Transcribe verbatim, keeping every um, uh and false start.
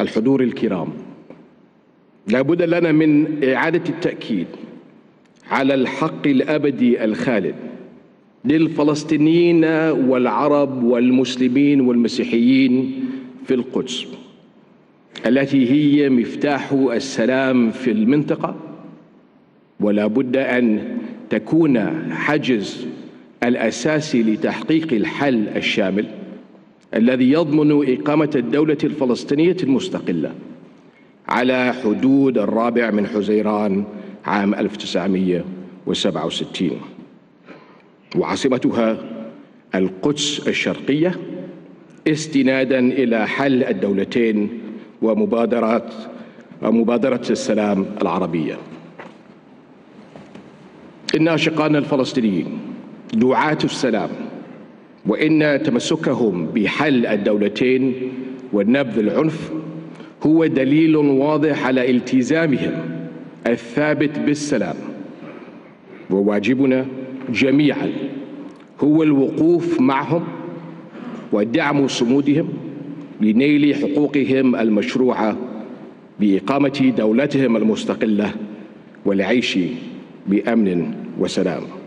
الحضور الكرام، لابد لنا من إعادة التأكيد على الحق الأبدي الخالد للفلسطينيين والعرب والمسلمين والمسيحيين في القدس، التي هي مفتاح السلام في المنطقة، ولا بد أن تكون حجز الأساسي لتحقيق الحل الشامل الذي يضمن إقامة الدولة الفلسطينية المستقلة على حدود الرابع من حزيران عام ألف وتسعمئة وسبعة وستين، وعاصمتها القدس الشرقية، استناداً إلى حل الدولتين ومبادرات ومبادرة السلام العربية. إن أشقائنا الفلسطينيين دعاة السلام، وإن تمسكهم بحل الدولتين والنبذ العنف هو دليل واضح على التزامهم الثابت بالسلام، وواجبنا جميعا هو الوقوف معهم ودعم صمودهم لنيل حقوقهم المشروعة بإقامة دولتهم المستقلة والعيش بأمن وسلام.